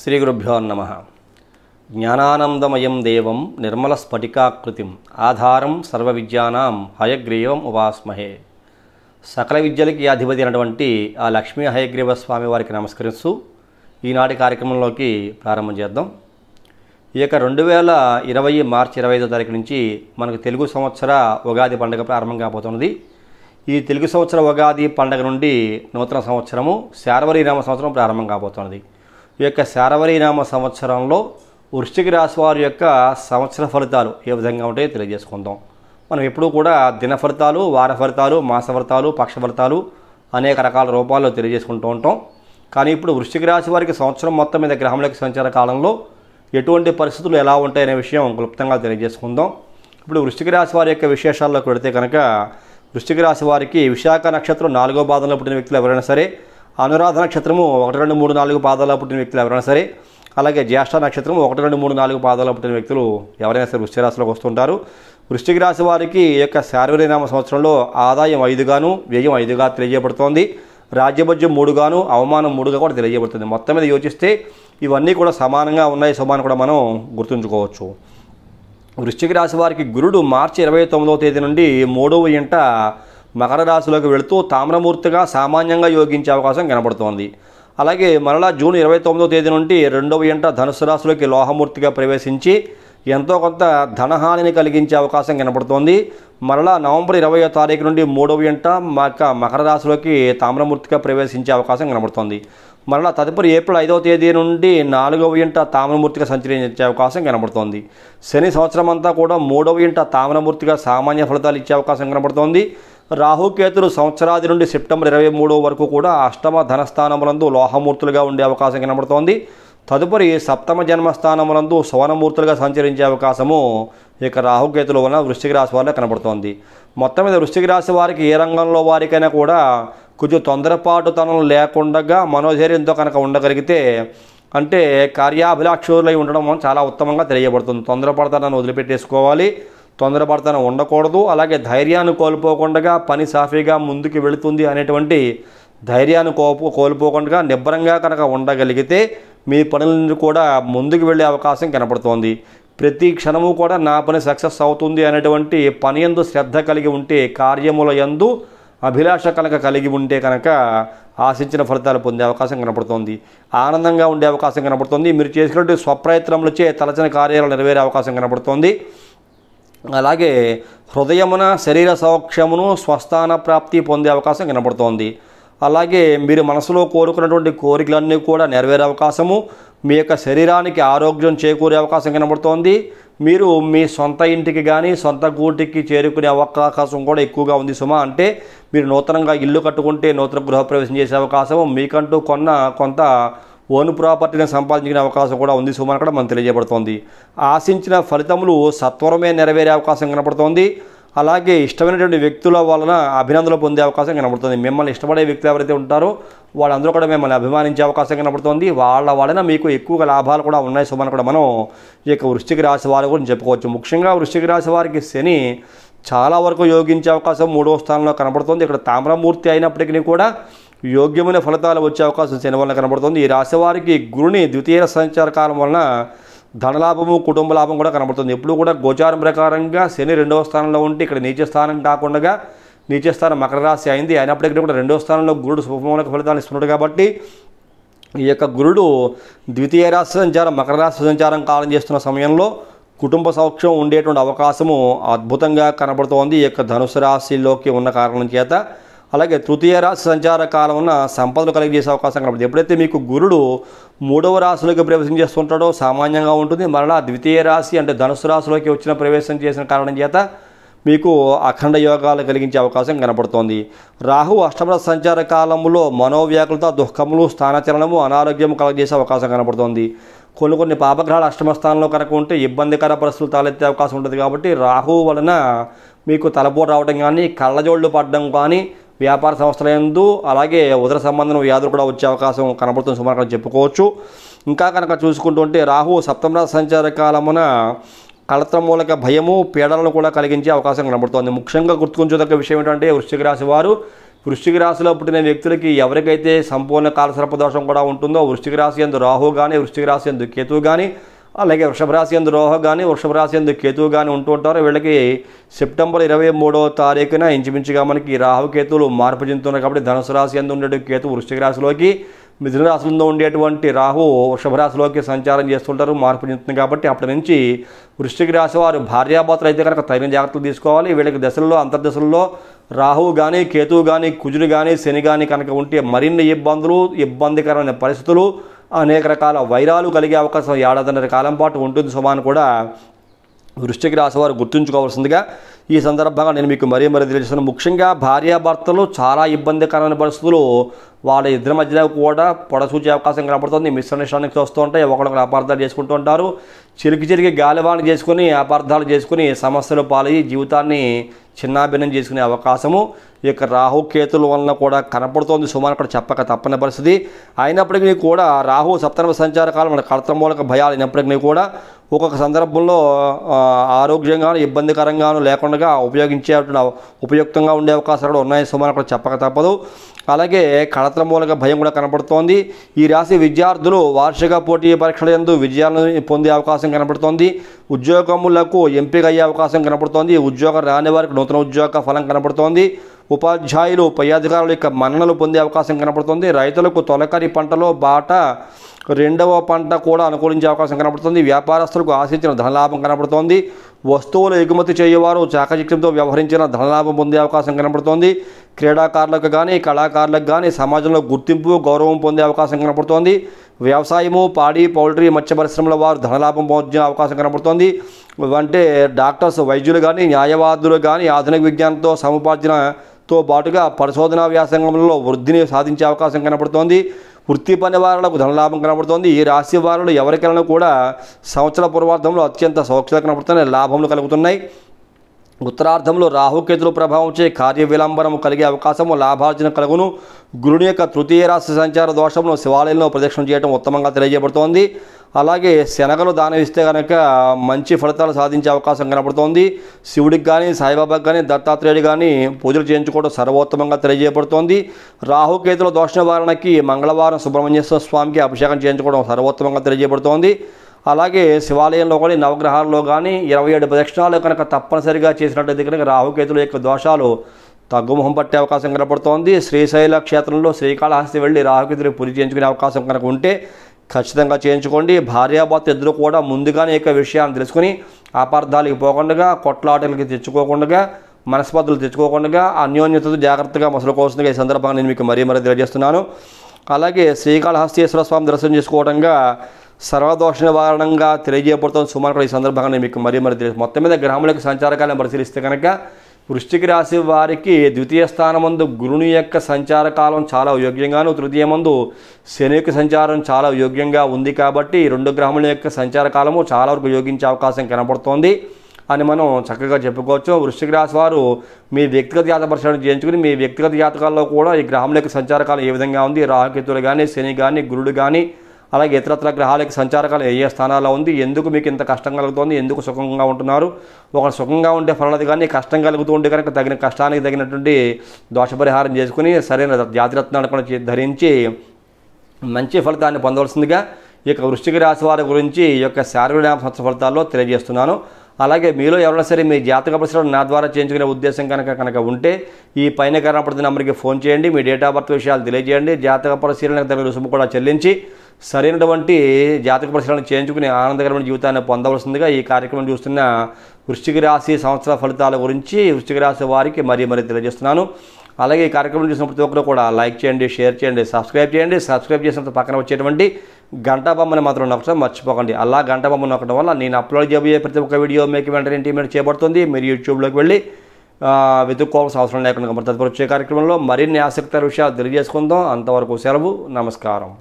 ஸ்ரீகுருப்போ நம ஞானானந்தமயம் தேவம் நிர்மலஸ்படிகாக்கிருதிம் ஆதாரம் சர்வ வித்யானாம் హయగ్రీవం ఉపాస్మహే. సకల విద్యలకి అధిపతి అయినటువంటి ఆ లక్ష్మీ హయగ్రీవ స్వామి వారికి నమస్కరిస్తూ ఈనాటి కార్యక్రమంలోకి ప్రారంభం చేద్దాం. ఈ యొక్క 2020 మార్చి 25వ తారీఖు నుంచి మనకు తెలుగు సంవత్సర ఉగాది పండుగ ప్రారంభం కాబోతున్నది. ఈ తెలుగు సంవత్సర ఉగాది పండుగ నుండి నూతన సంవత్సరము శార్వరీనామ సంవత్సరం ప్రారంభం కాబోతున్నది. ఈ యొక్క శార్వరీనామ సంవత్సరంలో వృశ్చిక రాశి వారి యొక్క సంవత్సర ఫలితాలు ఏ విధంగా ఉంటాయో తెలియజేసుకుందాం. మనం ఎప్పుడూ కూడా దిన ఫలితాలు, వార ఫలితాలు, మాస ఫలితాలు, పక్ష ఫలితాలు అనేక రకాల రూపాల్లో తెలియజేసుకుంటూ ఉంటాం. కానీ ఇప్పుడు వృశ్చిక రాశి వారికి సంవత్సరం మొత్తం మీద గ్రహముల యొక్క సంచార కాలంలో ఎటువంటి పరిస్థితులు ఎలా ఉంటాయనే విషయం క్లుప్తంగా తెలియజేసుకుందాం. ఇప్పుడు వృశ్చిక రాశి వారి యొక్క విశేషాల్లోకి వెళితే కనుక, వృశ్చిక రాశి వారికి విశాఖ నక్షత్రం 4వ పాదంలో పుట్టిన వ్యక్తులు ఎవరైనా సరే, అనురాధ నక్షత్రము 1, 2, 3, 4 పాదాల్లో పుట్టిన వ్యక్తులు ఎవరైనా సరే, అలాగే జ్యేష్ఠ నక్షత్రం 1, 2, 3, 4 పాదాల్లో పుట్టిన వ్యక్తులు ఎవరైనా సరే వృశ్చిక రాశిలోకి వస్తుంటారు. వృశ్చిక రాశి వారికి ఈ యొక్క శార్వరీనామ సంవత్సరంలో ఆదాయం 5గాను వ్యయం 5గా తెలియజేయబడుతోంది. రాజ్యభజ్యం 3గాను అవమానం 3గా కూడా తెలియజేయబడుతుంది. మొత్తం మీద యోచిస్తే ఇవన్నీ కూడా సమానంగా ఉన్నాయి, సమానం కూడా మనం గుర్తుంచుకోవచ్చు. వృశ్చిక రాశి వారికి గురుడు మార్చి 29వ తేదీ నుండి 3వ ఇంట మకర రాశిలోకి వెళుతూ తామ్రమూర్తిగా సామాన్యంగా యోగించే అవకాశం కనబడుతోంది. అలాగే మరలా జూన్ 29వ తేదీ నుండి 2వ ఇంట ధనుసు రాశిలోకి లోహమూర్తిగా ప్రవేశించి ఎంతో కొంత ధనహానిని కలిగించే అవకాశం కనబడుతోంది. మరలా నవంబర్ 20వ తారీఖు నుండి 3వ ఇంట మకర రాశిలోకి తామ్రమూర్తిగా ప్రవేశించే అవకాశం కనబడుతోంది. మరలా తదుపరి ఏప్రిల్ 5వ తేదీ నుండి 4వ ఇంట తామ్రమూర్తిగా సంచరించే అవకాశం కనబడుతోంది. శని సంవత్సరం అంతా కూడా 3వ ఇంట తామ్రమూర్తిగా సామాన్య ఫలితాలు ఇచ్చే అవకాశం కనబడుతోంది. రాహుకేతులు సంవత్సరాది నుండి సెప్టెంబర్ 23 వరకు కూడా అష్టమ ధనస్థానములందు లోహమూర్తులుగా ఉండే అవకాశం కనబడుతోంది. తదుపరి సప్తమ జన్మస్థానములందు సువర్ణమూర్తులుగా సంచరించే అవకాశము ఇక రాహుకేతుల వలన వృశ్చిక రాశి వారిలో కనబడుతోంది. మొత్తం మీద వృశ్చిక రాశి వారికి ఏ రంగంలో వారికైనా కూడా కొంచెం తొందరపాటుతనం లేకుండా మనోధైర్యంతో కనుక ఉండగలిగితే, అంటే కార్యాభిలాక్షులై ఉండడం చాలా ఉత్తమంగా తెలియబడుతుంది. తొందరపాటుతనాన్ని వదిలిపెట్టేసుకోవాలి, తొందరపడతనం ఉండకూడదు. అలాగే ధైర్యాన్ని కోల్పోకుండా పని సాఫీగా ముందుకు వెళుతుంది అనేటువంటి ధైర్యాన్ని కోల్పోకుండా నిబ్బరంగా కనుక ఉండగలిగితే మీ పనులను కూడా ముందుకు వెళ్ళే అవకాశం కనపడుతోంది. ప్రతి క్షణము కూడా నా పని సక్సెస్ అవుతుంది అనేటువంటి పని యందు శ్రద్ధ కలిగి ఉంటే, కార్యముల యందు అభిలాష కనుక కలిగి ఉంటే కనుక ఆశించిన ఫలితాలు పొందే అవకాశం కనపడుతుంది. ఆనందంగా ఉండే అవకాశం కనపడుతుంది. మీరు చేసినటువంటి స్వప్రయత్నములచే తలచిన కార్యాలు నెరవేరే అవకాశం కనపడుతుంది. అలాగే హృదయమున శరీర సౌఖ్యమును స్వస్థాన ప్రాప్తి పొందే అవకాశం కనబడుతోంది. అలాగే మీరు మనసులో కోరుకున్నటువంటి కోరికలన్నీ కూడా నెరవేరే అవకాశము, మీ యొక్క శరీరానికి ఆరోగ్యం చేకూరే అవకాశం కనబడుతోంది. మీరు మీ సొంత ఇంటికి కానీ సొంత గూటికి చేరుకునే అవకాశం కూడా ఎక్కువగా ఉంది సుమా. అంటే మీరు నూతనంగా ఇల్లు కట్టుకుంటే నూతన గృహప్రవేశం చేసే అవకాశము, మీకంటూ కొంత ఓన్ ప్రాపర్టీని సంపాదించిన అవకాశం కూడా ఉంది సుమా కూడా మనం తెలియజేయబడుతోంది. ఆశించిన ఫలితములు సత్వరమే నెరవేరే అవకాశం కనబడుతోంది. అలాగే ఇష్టమైనటువంటి వ్యక్తుల వలన అభినందనలు పొందే అవకాశం కనబడుతుంది. మిమ్మల్ని ఇష్టపడే వ్యక్తులు ఎవరైతే ఉంటారో వాళ్ళందరూ కూడా మిమ్మల్ని అభిమానించే అవకాశం కనబడుతుంది. వాళ్ళ వలన మీకు ఎక్కువగా లాభాలు కూడా ఉన్నాయి సుమా కూడా మనం ఈ యొక్క వృశ్చిక రాశి వారి గురించి చెప్పుకోవచ్చు. ముఖ్యంగా వృశ్చిక రాశి వారికి శని చాలా వరకు యోగించే అవకాశం 3వ స్థానంలో కనబడుతుంది. ఇక్కడ తామ్రమూర్తి అయినప్పటికీ కూడా యోగ్యమైన ఫలితాలు వచ్చే అవకాశం శని వలన కనబడుతుంది. ఈ రాశి వారికి గురుని ద్వితీయ సంచార కాలం వలన ధనలాభము, కుటుంబ లాభం కూడా కనబడుతుంది. ఎప్పుడు కూడా గోచారం ప్రకారంగా శని 2వ స్థానంలో ఉంటే ఇక్కడ నీచస్థానం కాకుండా, నీచస్థానం మకర రాశి అయింది అయినప్పటికీ కూడా 2వ స్థానంలో గురుడు శుభమూలక ఫలితాలు ఇస్తున్నాడు కాబట్టి, ఈ యొక్క గురుడు ద్వితీయ రాశి సంచారం మకర రాశి సంచారం కాలం చేస్తున్న సమయంలో కుటుంబ సౌఖ్యం ఉండేటువంటి అవకాశము అద్భుతంగా కనబడుతోంది ఈ యొక్క ధనుసు రాశిలోకి ఉన్న కారణం చేత. అలాగే తృతీయ రాశి సంచార కాలం ఉన్న సంపదలు కలిగజేసే అవకాశం కనబడుతుంది. ఎప్పుడైతే మీకు గురుడు 3వ రాశిలోకి ప్రవేశం చేస్తుంటాడో సామాన్యంగా ఉంటుంది. మరలా ద్వితీయ రాశి అంటే ధనుసు రాశిలోకి వచ్చిన ప్రవేశం చేసిన కారణం చేత మీకు అఖండ యోగాలు కలిగించే అవకాశం కనబడుతోంది. రాహు అష్టమ సంచార కాలంలో మనోవ్యాకులత, దుఃఖములు, స్థానచలనము, అనారోగ్యం కలిగజేసే అవకాశం కనబడుతోంది. కొన్ని పాపగ్రహాలు అష్టమ స్థానంలో కనుక ఉంటే ఇబ్బందికర పరిస్థితులు తలెత్తే అవకాశం ఉంటుంది కాబట్టి రాహు వలన మీకు తలపోటు రావడం కానీ, కళ్ళజోళ్ళు పడడం కానీ, వ్యాపార సంస్థల యందు అలాగే ఉదర సంబంధం వ్యాధులు కూడా వచ్చే అవకాశం కనబడుతుంది సుమారు చెప్పుకోవచ్చు. ఇంకా కనుక చూసుకుంటుంటే రాహు సప్తమ రాశి సంచార కాలమున కలత్రమూలక భయము, పీడలను కూడా కలిగించే అవకాశం కనబడుతుంది. ముఖ్యంగా గుర్తుంచదగ్గ విషయం ఏంటంటే వృశ్చిక రాశి వారు వృశ్చిక రాశిలో పుట్టిన వ్యక్తులకి ఎవరికైతే సంపూర్ణ కాలసర్ప దోషం కూడా ఉంటుందో, వృశ్చిక రాశి యందు రాహు కానీ, వృశ్చిక రాశి యందు కేతువు కానీ, అలాగే వృషభ రాశి యందు రాహు కానీ, వృషభ రాశి యందు కేతువు కానీ ఉంటూ ఉంటారు. వీళ్ళకి సెప్టెంబర్ 23వ తారీఖున ఇంచుమించుగా మనకి రాహు కేతువులు మార్పు చెందుతున్నారు. కాబట్టి ధనుసు రాశి యందు ఉండే కేతువు వృశ్చిక రాశిలోకి, మిథున రాశులలో ఉండేటువంటి రాహు వృషభ రాశిలోకి సంచారం చేస్తుంటారు, మార్పు చెందుతుంది. కాబట్టి అప్పటి నుంచి వృశ్చిక రాశి వారు భార్యాభర్తలు అయితే కనుక తగిన జాగ్రత్తలు తీసుకోవాలి. వీళ్ళకి దశల్లో అంతర్దశల్లో రాహువు కానీ, కేతువు కానీ, కుజుడు కానీ, శని కానీ కనుక ఉంటే మరిన్ని ఇబ్బందులు, ఇబ్బందికరమైన పరిస్థితులు, అనేక రకాల వైరాలు కలిగే అవకాశం 1.5 ఏళ్ల కాలం పాటు ఉంటుంది. సుమాను కూడా వృశ్చిక రాశి వారు గుర్తుంచుకోవాల్సిందిగా ఈ సందర్భంగా నేను మీకు మరీ తెలియజేస్తున్నాను. ముఖ్యంగా భార్యాభర్తలు చాలా ఇబ్బందికరమైన పరిస్థితులు వాళ్ళ ఇద్దరి మధ్యలో కూడా పొడసూచే అవకాశం కనపడుతుంది. మిస్అండర్స్టాండింగ్స్ వస్తూ ఉంటాయి, ఒకరికొకరు అపార్థాలు చేసుకుంటూ ఉంటారు, చిలికి గాలివాణి చేసుకుని అపార్థాలు చేసుకుని సమస్యలు పాలయ్యి జీవితాన్ని చిన్నాభిన్నం చేసుకునే అవకాశము ఈ యొక్క రాహు కేతుల వలన కూడా కనపడుతోంది. సుమారు అక్కడ చెప్పక తప్పని పరిస్థితి. అయినప్పటికీ కూడా రాహు సప్తమ సంచార కాలం మన కర్తమూలక భయాలు అయినప్పటికీ కూడా ఒక్కొక్క సందర్భంలో ఆరోగ్యంగాను ఇబ్బందికరంగాను లేకుండా ఉపయుక్తంగా ఉండే అవకాశాలు కూడా ఉన్నాయి. సుమారు అక్కడ చెప్పక తప్పదు. అలాగే కళత్రమూలక భయం కూడా కనపడుతోంది. ఈ రాశి విద్యార్థులు వార్షిక పోటీ పరీక్షల యందు విజయాలను పొందే అవకాశం కనపడుతోంది. ఉద్యోగములకు ఎంపిక అయ్యే అవకాశం కనపడుతోంది. ఉద్యోగం రాని వారికి నూతన ఉద్యోగ ఫలం కనపడుతోంది. ఉపాధ్యాయులు, పై అధికారుల యొక్క మన్ననలు పొందే అవకాశం కనపడుతుంది. రైతులకు తొలకరి పంటలో బాట, 2వ పంట కూడా అనుకూలించే అవకాశం కనపడుతుంది. వ్యాపారస్తులకు ఆశించిన ధనలాభం కనపడుతోంది. వస్తువులు ఎగుమతి చేయవారు చాకచక్యంతో వ్యవహరించిన ధనలాభం పొందే అవకాశం కనపడుతోంది. క్రీడాకారులకు కానీ, కళాకారులకు కానీ సమాజంలో గుర్తింపు, గౌరవం పొందే అవకాశం కనపడుతోంది. వ్యవసాయము, పాడి, పౌల్ట్రీ, మత్స్య పరిశ్రమల వారు ధనలాభం పొందే అవకాశం కనపడుతోంది. అంటే డాక్టర్స్, వైద్యులు కానీ, న్యాయవాదులు కానీ ఆధునిక విజ్ఞానంతో సముపార్జనతో పాటుగా పరిశోధనా వ్యాసంగంలో వృద్ధిని సాధించే అవకాశం కనపడుతోంది. వృత్తి పని వారులకు ధనలాభం కనబడుతోంది. ఈ రాశి వారులు ఎవరికైనా కూడా సంవత్సర పూర్వార్థంలో అత్యంత సౌఖ్యత కనబడుతున్నాయి, లాభములు కలుగుతున్నాయి. ఉత్తరార్థంలో రాహుకేతుల ప్రభావం చే కార్య విలంబనం కలిగే అవకాశము, లాభార్జన కలుగును. గురుని యొక్క 3వ రాశి సంచార దోషంలో శివాలయంలో ప్రదక్షిణం చేయడం ఉత్తమంగా తెలియజేయబడుతోంది. అలాగే శనగలు దానవిస్తే కనుక మంచి ఫలితాలు సాధించే అవకాశం కనబడుతోంది. శివుడికి కానీ, సాయిబాబాకి కానీ, దత్తాత్రేయుడు కానీ పూజలు చేయించుకోవడం సర్వోత్తమంగా తెలియజేయబడుతోంది. రాహుకేతుల దోష నివారణకి మంగళవారం సుబ్రహ్మణ్యేశ్వర స్వామికి అభిషేకం చేయించుకోవడం సర్వోత్తమంగా తెలియజేయబడుతోంది. అలాగే శివాలయంలో కానీ, నవగ్రహాల్లో కానీ 27 ప్రదక్షిణాలు కనుక తప్పనిసరిగా చేసినట్లయితే కనుక రాహుకేతుల యొక్క దోషాలు తగ్గుముఖం పట్టే అవకాశం కనపడుతోంది. శ్రీశైల క్షేత్రంలో శ్రీకాళహస్తి వెళ్ళి రాహుకేతులకు పూజ చేయించుకునే అవకాశం కనుక ఉంటే ఖచ్చితంగా చేయించుకోండి. భార్యాభర్త ఇద్దరు కూడా ముందుగానే యొక్క విషయాన్ని తెలుసుకుని అపార్థాలకి పోకుండా, కొట్లాటలకి తెచ్చుకోకుండా, మనస్పర్ధలు తెచ్చుకోకుండా అన్యోన్యతతో జాగ్రత్తగా మసలుకోవాల్సిందిగా ఈ సందర్భంగా నేను మీకు మరీ తెలియజేస్తున్నాను. అలాగే శ్రీకాళహస్తీశ్వర స్వామి దర్శనం చేసుకోవడంగా సర్వదోష నివారణంగా తెలియజేయబడుతున్న సుమారు ఈ సందర్భంగా నేను మీకు మరీ తెలియదు. మొత్తం మీద గ్రహములకు సంచారకాలను పరిశీలిస్తే కనుక వృశ్చిక రాశి వారికి 2వ స్థానమందు గురుని యొక్క సంచారకాలం చాలా యోగ్యంగాను, 3వ మందు శని యొక్క సంచారం చాలా యోగ్యంగా ఉంది. కాబట్టి 2 గ్రహముల యొక్క సంచారకాలము చాలా వరకు యోగించే అవకాశం కనబడుతోంది అని మనం చక్కగా చెప్పుకోవచ్చు. వృశ్చిక రాశి వారు మీ వ్యక్తిగత జాతక పరిశీలన చేయించుకుని మీ వ్యక్తిగత జాతకాల్లో కూడా ఈ గ్రహముల యొక్క సంచారకాలం ఏ విధంగా ఉంది, రాహుకేతువులు కానీ, శని కానీ, గురుడు కానీ, అలాగే ఇతరత్ర గ్రహాలకు సంచారకాలం ఏ స్థానాల్లో ఉంది, ఎందుకు మీకు ఇంత కష్టం కలుగుతుంది, ఎందుకు సుఖంగా ఉంటున్నారు, ఒక సుఖంగా ఉండే ఫలాలు కానీ కష్టం కలుగుతూ ఉంటే కనుక తగిన కష్టానికి తగినటువంటి దోషపరిహారం చేసుకుని సరైన జాతిరత్నాన్ని కూడా ధరించి మంచి ఫలితాన్ని పొందవలసిందిగా ఈ యొక్క వృశ్చిక రాశి వారి గురించి ఈ యొక్క శారీరక సంవత్సర ఫలితాల్లో తెలియజేస్తున్నాను. అలాగే మీలో ఎవరైనా సరే మీ జాతక పరిశీలన నా ద్వారా చేయించుకునే ఉద్దేశం కనుక ఉంటే ఈ పైన కనపడుతున్న నంబర్కి ఫోన్ చేయండి. మీ డేట్ ఆఫ్ బర్త్ విషయాలు తెలియజేయండి. జాతక పరిశీలనకు తగిన రుసుము కూడా చెల్లించి సరైనటువంటి జాతక పరిశీలన చేయించుకుని ఆనందకరమైన జీవితాన్ని పొందవలసిందిగా ఈ కార్యక్రమం చూస్తున్న వృశ్చిక రాశి సంవత్సర ఫలితాల గురించి వృశ్చిక రాశి వారికి మరీ తెలియజేస్తున్నాను. అలాగే ఈ కార్యక్రమం చూసిన ప్రతి ఒక్కరు కూడా లైక్ చేయండి, షేర్ చేయండి, సబ్స్క్రైబ్ చేయండి. సబ్స్క్రైబ్ చేసినంత పక్కన వచ్చేటువంటి గంటా బొమ్మని మాత్రం నొక్కడం మర్చిపోకండి. అలా గంట బొమ్మ నొక్కడం వల్ల నేను అప్లోడ్ చేయబోయే ప్రతి ఒక్క వీడియో మీకు వెంటనే ఇంటిమేట్ చేయబడుతుంది. మీరు యూట్యూబ్లోకి వెళ్ళి వెతుక్కోవాల్సిన అవసరం లేకుండా తదుపరి వచ్చే కార్యక్రమంలో మరిన్ని ఆసక్తికర విషయాలు తెలియజేసుకుందాం. అంతవరకు సెలవు, నమస్కారం.